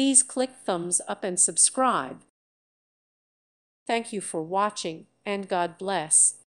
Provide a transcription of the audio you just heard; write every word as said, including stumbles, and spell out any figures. Please click thumbs up and subscribe. Thank you for watching, and God bless.